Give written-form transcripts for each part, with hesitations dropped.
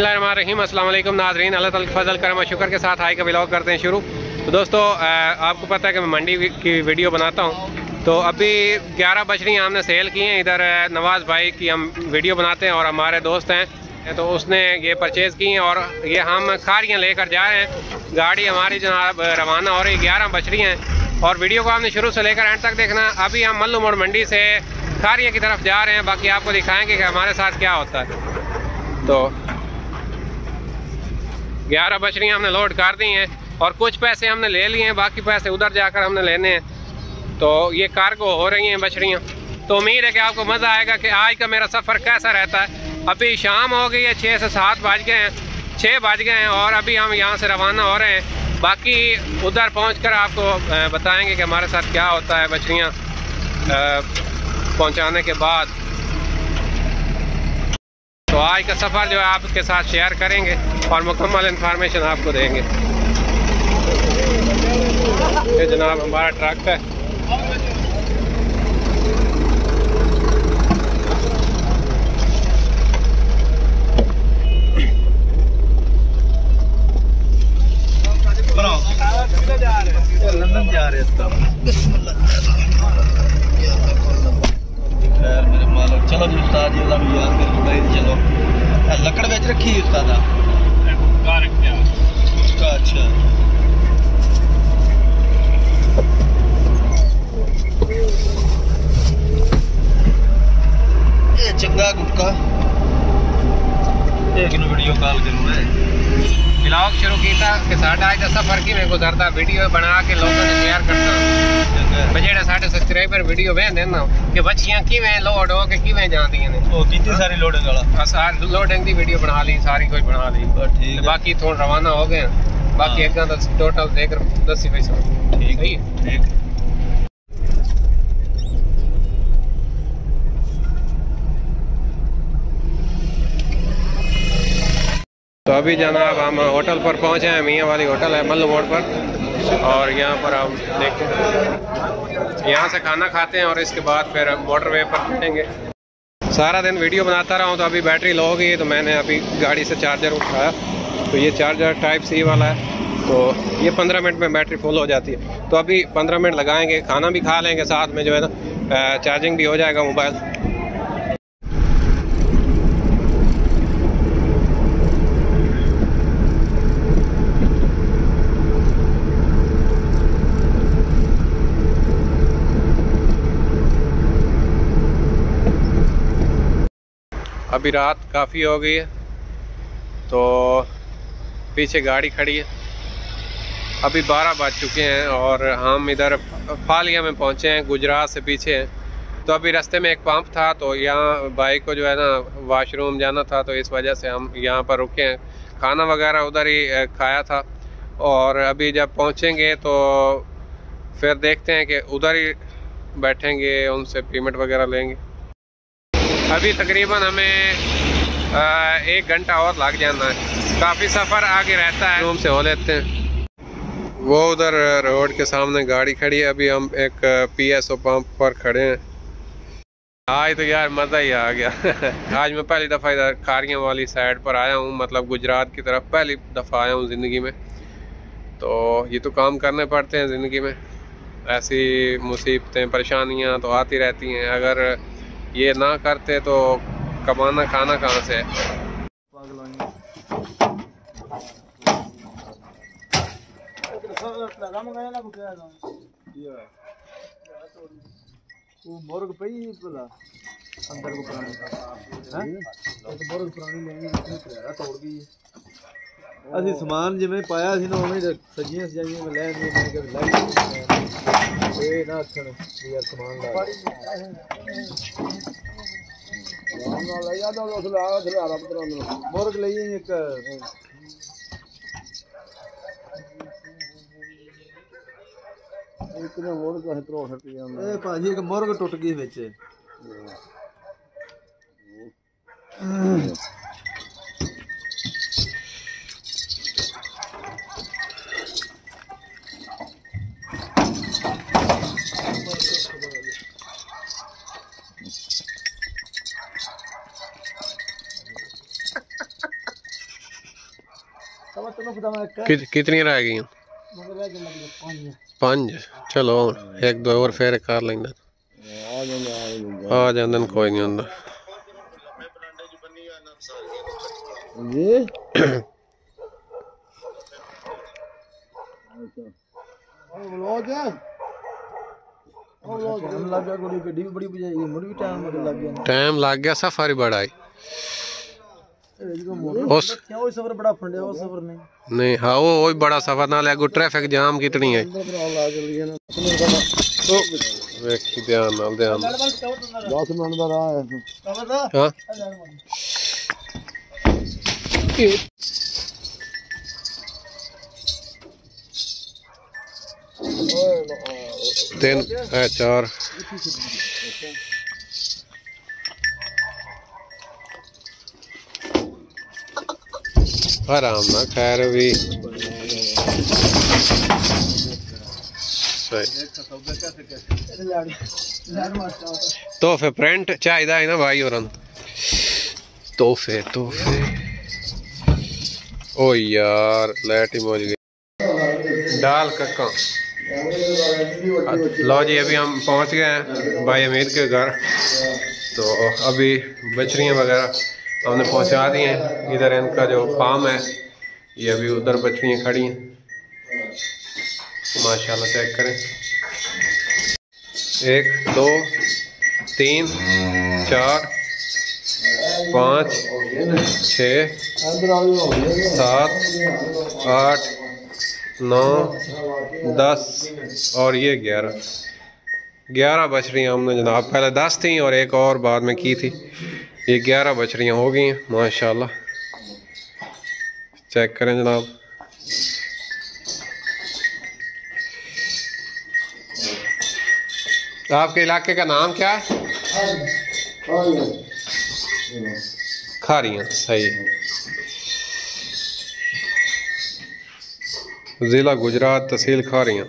बिस्मिल्लाहिर्रहमानिर्रहीम। अस्सलाम वालेकुम नाज़रीन, अल्लाह ताला के फजल करम और शुक्र के साथ हाई का व्लॉग करते हैं शुरू। तो दोस्तों आपको पता है कि मैं मंडी की वीडियो बनाता हूं, तो अभी 11 बज रही हैं, हमने सेल की हैं। इधर नवाज़ भाई की हम वीडियो बनाते हैं और हमारे दोस्त हैं, तो उसने ये परचेज़ की हैं और ये हम खारियाँ लेकर जा रहे हैं। गाड़ी हमारी जनाब रवाना हो रही, 11 बज रही हैं और वीडियो को आपने शुरू से लेकर एंड तक देखना। अभी हम मल्लू मोड़ मंडी से खारियाँ की तरफ जा रहे हैं, बाकी आपको दिखाएँगे कि हमारे साथ क्या होता है। तो 11 बछड़ियाँ हमने लोड कर दी हैं और कुछ पैसे हमने ले लिए हैं, बाकी पैसे उधर जाकर हमने लेने हैं। तो ये कार्गो हो रही हैं बछड़ियाँ। तो उम्मीद है कि आपको मज़ा आएगा कि आज का मेरा सफ़र कैसा रहता है। अभी शाम हो गई है, 6 से 7 बज गए हैं, 6 बज गए हैं और अभी हम यहाँ से रवाना हो रहे हैं। बाकी उधर पहुँच कर आपको बताएँगे कि हमारे साथ क्या होता है बछड़ियाँ पहुँचाने के बाद। तो आज का सफ़र जो है आपके साथ शेयर करेंगे और मुकम्मल इंफॉर्मेशन आपको देंगे। ये जनाब हमारा ट्रक है। लंदन जा रहे हैं यार मेरे मालिक। चलो जी उस्ताद, ये अल्लाह याद कर लो भाई। चलो लकड़ बेच रखी है उस्ताद का। अच्छा ये चंगा गुटका। एक वीडियो कॉल करूँ मैं ब्लॉग शुरू किया कि साढ़ा आज सफर की मैं गुजरता वीडियो बना के लोगों से शेयर करता हूँ। बजेड़ा साढ़े सब्सक्राइबर वीडियो बह देना कि बच्चियां किवें लोड हो के किवें जांदियां ने। ओ कितनी सारी लोडिंग वाला सार लोडिंग दी वीडियो बना ली, सारी कोई बना ली। ठीक है, बाकी थोड़ा रवाना हो गए। बाकी एक दा टोटल देकर 10 ही पैसा। ठीक है, ठीक है। तो अभी जनाब हम होटल पर पहुंचे हैं, मियाँ वाली होटल है मल्लू मोड़ पर, और यहाँ पर हम देखते हैं, यहाँ से खाना खाते हैं और इसके बाद फिर मोटरवे पर बैठेंगे। सारा दिन वीडियो बनाता रहा हूँ तो अभी बैटरी लो हो गई है, तो मैंने अभी गाड़ी से चार्जर उठाया। तो ये चार्जर टाइप C वाला है, तो ये 15 मिनट में बैटरी फुल हो जाती है। तो अभी 15 मिनट लगाएँगे, खाना भी खा लेंगे, साथ में जो है ना चार्जिंग भी हो जाएगा मोबाइल। अभी रात काफ़ी हो गई है, तो पीछे गाड़ी खड़ी है। अभी 12 बज चुके हैं और हम इधर फालिया में पहुंचे हैं, गुजरात से पीछे हैं। तो अभी रास्ते में एक पंप था, तो यहाँ बाइक को जो है ना वाशरूम जाना था, तो इस वजह से हम यहाँ पर रुके हैं। खाना वगैरह उधर ही खाया था और अभी जब पहुँचेंगे तो फिर देखते हैं कि उधर ही बैठेंगे, उनसे पेमेंट वगैरह लेंगे। अभी तकरीबन हमें 1 घंटा और लग जाना है, काफ़ी सफ़र आगे रहता है। रूम से हो लेते हैं। वो उधर रोड के सामने गाड़ी खड़ी है। अभी हम एक PSO पंप पर खड़े हैं। आज तो यार मज़ा ही आ गया। आज मैं पहली दफ़ा इधर खारियाँ वाली साइड पर आया हूँ, मतलब गुजरात की तरफ पहली दफ़ा आया हूँ ज़िंदगी में। तो ये तो काम करने पड़ते हैं ज़िंदगी में, ऐसी मुसीबतें परेशानियाँ तो आती रहती हैं। अगर ये ना करते तो कमाना खाना कहाँ से है। असि समान जिमें पाया ना उन्हें सजिया सजाइया में लै ना आखन यार समान मुर्ग लाइए एक मुर्ग भाजी एक मुर्ग टुट गई बिच कितनी रह गई? पांच। चलो एक दो और फिर कर लेंगे, आ जाने कोई नहीं होंगे टाइम लग गया, सफर बड़ा आई सफर बड़ा फंडिया वो सफर नहीं। हाँ वो बड़ा सफर ना लगे, ट्रैफिक जाम कितनी है। देखी ध्यान नाल ध्यान 10 मिनट दा राह है। हां तीन चार आराम ना खैर भी तो फिर प्रिंट चाहिए है ना भाई। और तोहफे ओ यार लाइट ही मौज गई डाल कक्का। लो जी अभी हम पहुंच गए हैं भाई अमीर के घर, तो अभी बछड़ियाँ वगैरह हमने पहुंचा दी हैं। इधर इनका जो फार्म है ये अभी उधर बछड़ियाँ खड़ी हैं माशाल्लाह, चेक करें 1 2 3 4 5 6 7 8 9 10 और ये 11 बछड़ियाँ हमने जनाब पहले 10 थी और एक और बाद में की थी, ये 11 बछड़ियाँ हो गई हैं माशाल्लाह। चेक करें जनाब आपके इलाके का नाम क्या है? खारियां। सही ज़िला गुजरात तहसील खारियां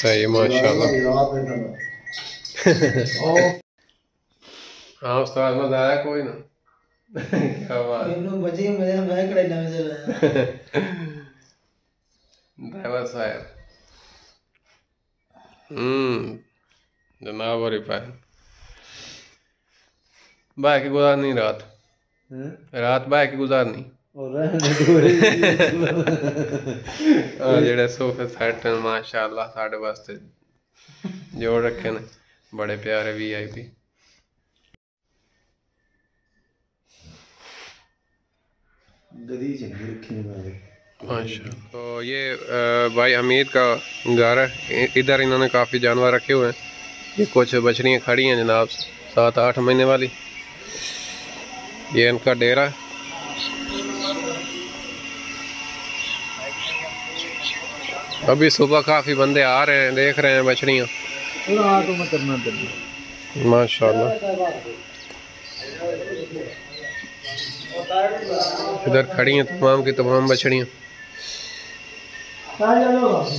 सही माशाल्लाह। हाँ उस्ताद मजा आया कोई ना ड्राइवर साहब जनाब और बाइक गुजारनी रात रात बाइक गुजारनी जेडे सोफे सेट माशाल्लाह साढ़े वास्ते जोड़ रखे ने बड़े प्यारे VIP। तो ये भाई अमीर का घर है, इधर इन्होंने काफ़ी जानवर रखे हुए हैं। ये कुछ बछड़ियाँ खड़ी हैं जनाब 7-8 महीने वाली, ये इनका डेरा है। अभी सुबह काफ़ी बंदे आ रहे हैं देख रहे हैं बछड़ियाँ माशाल्लाह। इधर खड़ी हैं तमाम की तमाम बछड़ियाँ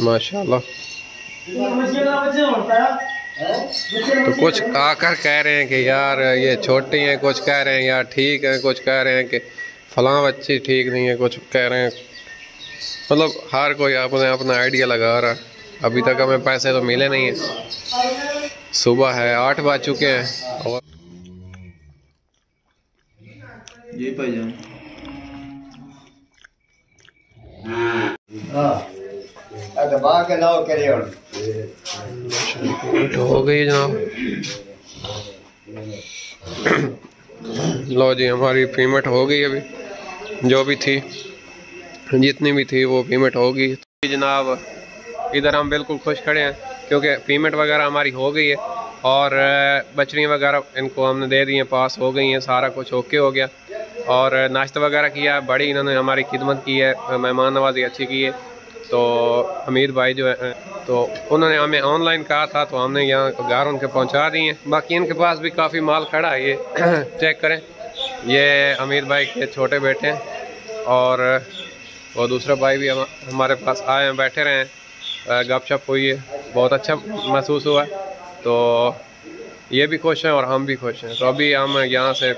माशाल्लाह। तो कुछ आकर कह रहे हैं कि यार ये छोटी हैं, कुछ कह रहे हैं यार ठीक है, कुछ कह रहे हैं कि फलां बच्ची ठीक नहीं है, कुछ कह रहे हैं मतलब हर कोई अपने अपना आइडिया लगा रहा है। अभी तक हमें पैसे तो मिले नहीं हैं, सुबह है 8 बज चुके हैं। और ये हो गई जनाब। लो जी हमारी पेमेंट हो गई, अभी जो भी थी जितनी भी थी वो पेमेंट हो गई जनाब। इधर हम बिल्कुल खुश खड़े हैं क्योंकि पेमेंट वगैरह हमारी हो गई है और बछड़ियाँ वगैरह इनको हमने दे दी हैं, पास हो गई हैं, सारा कुछ ओके हो गया। और नाश्ता वगैरह किया, बड़ी इन्होंने हमारी खिदमत की है, मेहमान नवाजी अच्छी की है। तो अमीर भाई जो है तो उन्होंने हमें ऑनलाइन कहा था तो हमने यहाँ घर उनके पहुँचा दिए हैं। बाकी इनके पास भी काफ़ी माल खड़ा है, ये चेक करें ये अमीर भाई के छोटे बेटे हैं और वो दूसरा भाई भी हमारे पास आए हैं, बैठे रहे हैं, गपशप हुई है, बहुत अच्छा महसूस हुआ। तो ये भी खुश हैं और हम भी खुश हैं। तो अभी हम यहाँ से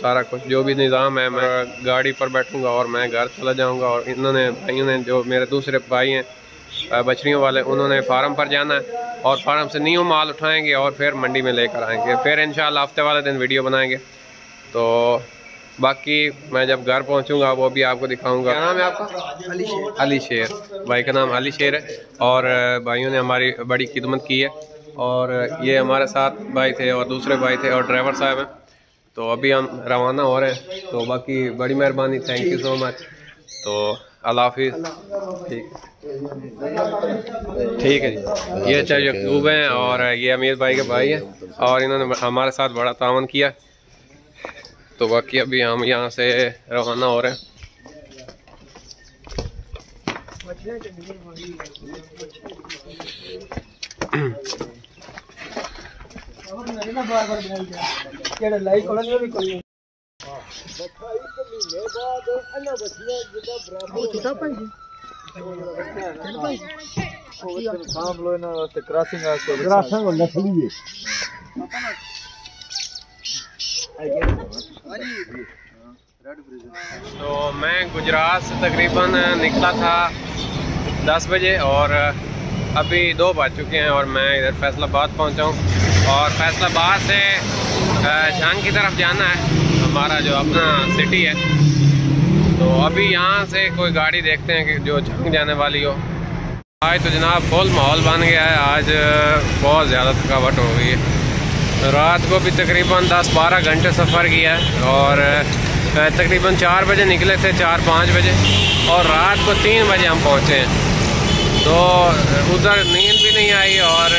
सारा कुछ जो भी निज़ाम है, मैं गाड़ी पर बैठूँगा और मैं घर चला जाऊँगा। और इन्होंने भाइयों ने, जो मेरे दूसरे भाई हैं बछड़ियों वाले, उन्होंने फार्म पर जाना है और फार्म से न्यू माल उठाएंगे और फिर मंडी में लेकर आएंगे। फिर इंशाल्लाह हफ्ते वाले दिन वीडियो बनाएंगे। तो बाकी मैं जब घर पहुंचूंगा वो भी आपको दिखाऊंगा। क्या नाम है आपका? अली शेर। अली शेर, भाई का नाम अली शेर है। और भाइयों ने हमारी बड़ी खिदमत की है। और ये हमारे साथ भाई थे और दूसरे भाई थे और ड्राइवर साहब हैं। तो अभी हम रवाना हो रहे हैं। तो बाकी बड़ी मेहरबानी, थैंक यू सो मच। तो अल्लाह हाफिज़। ठीक है जी। ये चाहे यकूब हैं और ये अमीर भाई के भाई हैं और इन्होंने हमारे साथ बड़ा तावन किया। तो बाकी अभी हम यहाँ से रवाना हो रहे हैं। तो मैं गुजरात से तकरीबन निकला था 10 बजे और अभी 2 बज चुके हैं और मैं इधर फैसलाबाद पहुंचा हूं। और फैसलाबाद से झांग की तरफ जाना है, हमारा जो अपना सिटी है। तो अभी यहां से कोई गाड़ी देखते हैं कि जो झांग जाने वाली हो। आज तो जनाब फुल माहौल बन गया है, आज बहुत ज़्यादा थकावट हो गई है। रात को भी तकरीबन 10-12 घंटे सफ़र किया है और तकरीबन 4 बजे निकले थे, 4-5 बजे, और रात को 3 बजे हम पहुँचे हैं। तो उधर नींद भी नहीं आई और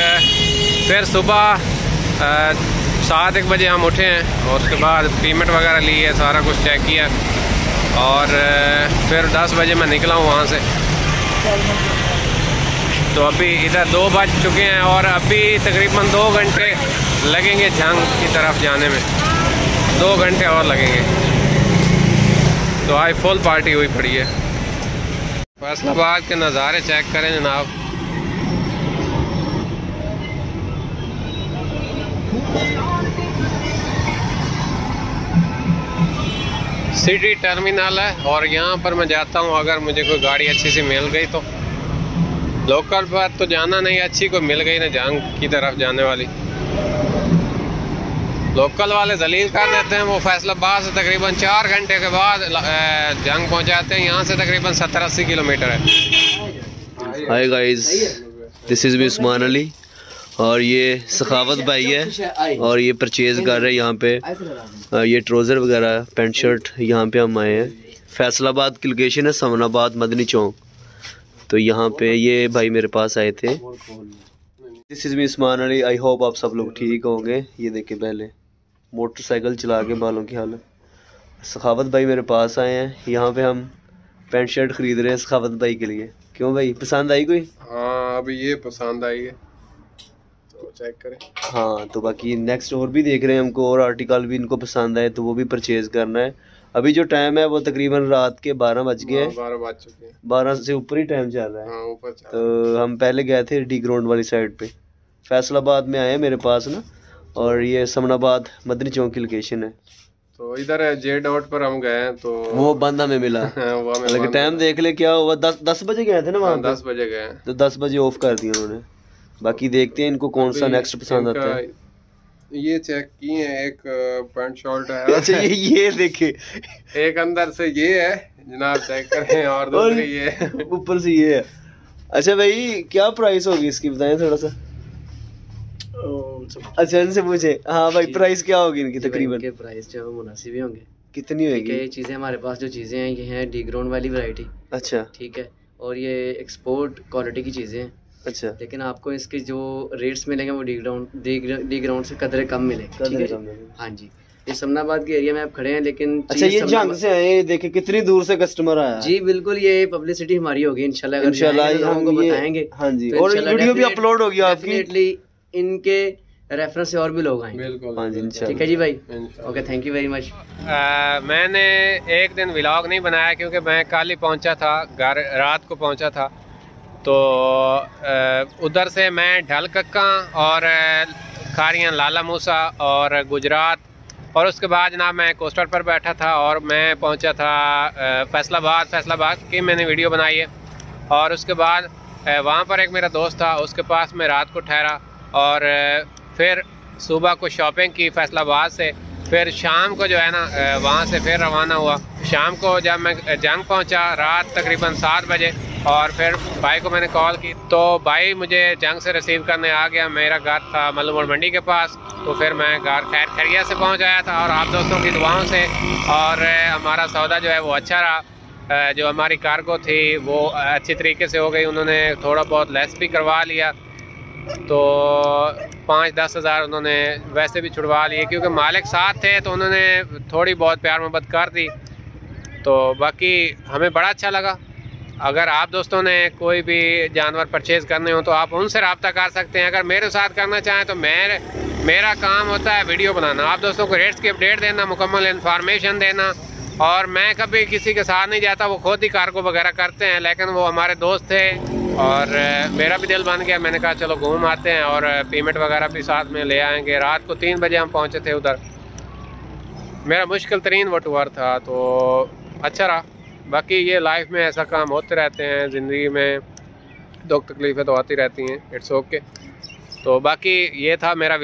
फिर सुबह 7-1 बजे हम उठे हैं और उसके बाद पेमेंट वगैरह ली है, सारा कुछ चेक किया और फिर 10 बजे मैं निकला हूँ वहाँ से। तो अभी इधर 2 बज चुके हैं और अभी तकरीबन 2 घंटे लगेंगे झांग की तरफ जाने में, 2 घंटे और लगेंगे। तो आज फुल पार्टी हुई पड़ी है। फैसलाबाद के नज़ारे चेक करें जनाब। सिटी टर्मिनल है और यहाँ पर मैं जाता हूँ अगर मुझे कोई गाड़ी अच्छी सी मिल गई तो। लोकल पर तो जाना नहीं, अच्छी कोई मिल गई ना झांग की तरफ जाने वाली। लोकल वाले जलील कर देते हैं। वो फैसलाबाद से तकरीबन 4 घंटे के बाद जंग पहुंचाते हैं। यहाँ से तकरीबन 70-80 किलोमीटर है। Hi guys, this is Usman Ali और ये सखावत भाई है और ये परचेज़ कर रहे हैं यहाँ पे। ये ट्रोज़र वगैरह, पेंट शर्ट यहाँ पे हम आए हैं। फैसलाबाद की लोकेशन है समनाबाद मदनी चौक। तो यहाँ पे ये भाई मेरे पास आए थे। This is Usman Ali, I hope आप सब लोग ठीक होंगे। ये देखिए पहले मोटरसाइकिल चला के बालों की हालत। सखावत भाई मेरे पास आए हैं, यहाँ पे हम पैंट शर्ट खरीद रहे हैं सखावत भाई के लिए। क्यों भाई, पसंद आई कोई? हाँ, अभी ये पसंद आई है तो चेक करें। हाँ, तो बाकी नेक्स्ट और भी देख रहे हैं, हमको और आर्टिकल भी इनको पसंद आए तो वो भी परचेज़ करना है। अभी जो टाइम है वो तकरीबन रात के 12 बज गए हैं, 12 बज चुके हैं, 12 से ऊपर ही टाइम चल रहा है। हाँ, ऊपर। तो हम पहले गए थे डी ग्राउंड वाली साइड पे, फैसलाबाद में आए मेरे पास ना, और ये समनाबाद मदनी चौक की लोकेशन है। तो इधर जे डॉट पर हम गए तो वो बंद हमें मिला। लेकिन टाइम देख ले क्या हुआ, 10 बजे गए थे ना वहाँ। 10 बजे गए तो 10 बजे ऑफ कर दिया उन्होंने। बाकी देखते हैं इनको कौन सा नेक्स्ट पसंद आता है। ये चेक किए हैं, एक पैंट शर्ट है। अच्छा, ये देखे, एक अंदर से ये है जनाब, चेक करें, और दूसरी ये ऊपर से ये है। अच्छा भाई, क्या प्राइस होगी इसकी बताएं थोड़ा सा। अच्छा, इनसे पूछे। हाँ भाई, प्राइस क्या होगी इनकी? तकरीबन के प्राइस जो है मुनासिब ही होंगे। कितनी होगी ये चीज़ें? हमारे पास जो चीज़ें हैं ये हैं डी ग्राउंड वाली वैरायटी। अच्छा, ठीक है। और ये एक्सपोर्ट क्वालिटी की चीज़ें हैं। अच्छा, लेकिन आपको इसके जो रेट्स मिलेंगे वो डी ग्राउंड से कदरे कम मिलेंगे। हाँ जी, ये समनाबाद के एरिया में आप खड़े हैं लेकिन। अच्छा, ये झांग से आए, देखे कितनी दूर से कस्टमर आया। जी बिल्कुल, ये पब्लिसिटी हमारी होगी इंशाल्लाह। इंशाल्लाह हमको बताएंगे। हाँ जी, और वीडियो भी अपलोड होगी आपकी, इनके रेफरेंस से और भी लोग आएंगे। बिल्कुल, ठीक है जी भाई, okay, thank you very much. मैंने एक दिन व्लॉग नहीं बनाया क्योंकि मैं कल ही पहुँचा था घर, रात को पहुँचा था। तो उधर से मैं ढल कक्का और खारियान लाला मूसा और गुजरात, और उसके बाद ना मैं कोस्टर पर बैठा था और मैं पहुंचा था फैसलाबाद की मैंने वीडियो बनाई है। और उसके बाद वहाँ पर एक मेरा दोस्त था, उसके पास मैं रात को ठहरा और फिर सुबह को शॉपिंग की फैसलाबाद से। फिर शाम को जो है ना वहाँ से फिर रवाना हुआ। शाम को जब मैं जंग पहुँचा रात तकरीबन 7 बजे, और फिर भाई को मैंने कॉल की तो भाई मुझे जंग से रिसीव करने आ गया। मेरा घर था मल्लूमड़ मंडी के पास, तो फिर मैं घर खैरिया से पहुँच आया था और आप दोस्तों की दुआओं से। और हमारा सौदा जो है वो अच्छा रहा, जो हमारी कार्गो थी वो अच्छी तरीके से हो गई। उन्होंने थोड़ा बहुत लेस भी करवा लिया, तो 5-10 हज़ार उन्होंने वैसे भी छुड़वा लिए, क्योंकि मालिक साथ थे तो उन्होंने थोड़ी बहुत प्यार मोहब्बत कर दी। तो बाकी हमें बड़ा अच्छा लगा। अगर आप दोस्तों ने कोई भी जानवर परचेज़ करने हो तो आप उनसे रब्ता कर सकते हैं। अगर मेरे साथ करना चाहें तो मेरा काम होता है वीडियो बनाना, आप दोस्तों को रेट्स की अपडेट देना, मुकम्मल इन्फॉर्मेशन देना। और मैं कभी किसी के साथ नहीं जाता, वो खुद ही कार्गो वगैरह करते हैं, लेकिन वो हमारे दोस्त थे और मेरा भी दिल बन गया। मैंने कहा चलो घूम आते हैं और पेमेंट वगैरह भी साथ में ले आएंगे। रात को 3 बजे हम पहुंचे थे उधर। मेरा मुश्किल तरीन वो टूर था, तो अच्छा रहा। बाकी ये लाइफ में ऐसा काम होते रहते हैं, ज़िंदगी में दुख तकलीफ़ें तो आती रहती हैं, इट्स ओके। तो बाकी ये था मेरा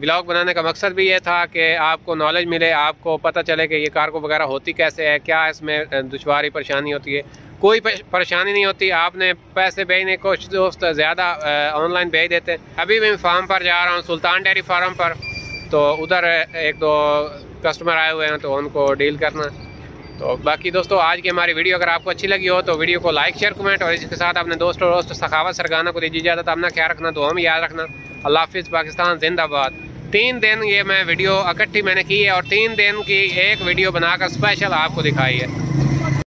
व्लॉग बनाने का मकसद भी ये था कि आपको नॉलेज मिले, आपको पता चले कि ये कार्गो वगैरह होती कैसे है, क्या इसमें दुश्वारी परेशानी होती है। कोई परेशानी नहीं होती, आपने पैसे भेजने को दोस्त ज़्यादा ऑनलाइन भेज देते हैं। अभी मैं फार्म पर जा रहा हूँ, सुल्तान डेयरी फार्म पर, तो उधर 1-2 कस्टमर आए हुए हैं तो उनको डील करना। तो बाकी दोस्तों आज की हमारी वीडियो अगर आपको अच्छी लगी हो तो वीडियो को लाइक, शेयर, कमेंट, और इसके साथ अपने दोस्त सखावत सरगाना को दीजिए इजाज़त। अपना ख्याल रखना, दुआ में याद रखना। अल्लाह हाफिज़, पाकिस्तान जिंदाबाद। 3 दिन ये मैं वीडियो इकट्ठी मैंने की है और 3 दिन की एक वीडियो बनाकर स्पेशल आपको दिखाई है।